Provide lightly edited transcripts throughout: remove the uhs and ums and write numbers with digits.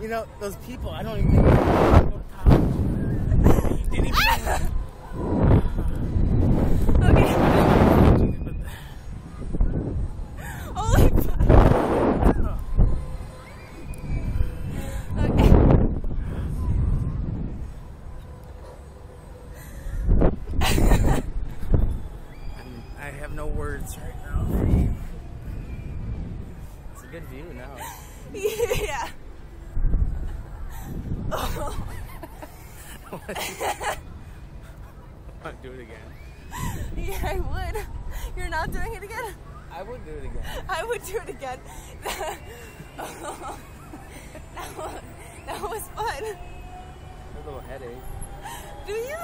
You know, those people, I don't even think they didn't even okay. Holy fuck. Okay. I have no words right now for you. It's a good view now. Yeah. Oh. I'd do it again. Yeah, I would. You're not doing it again? I would do it again. I would do it again. Oh. That was fun. A little headache. Do you?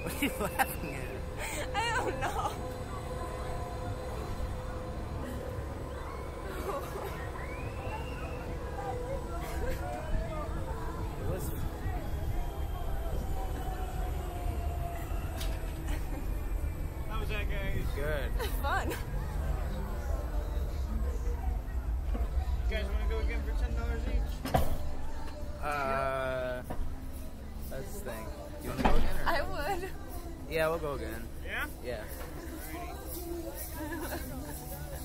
What are you laughing at? I don't know. How was that, guys? Good. That's fun. You guys want to go again for $10 each? That's the thing. Do you want to go again? Or? I would. Yeah, we'll go again. Yeah? Yeah.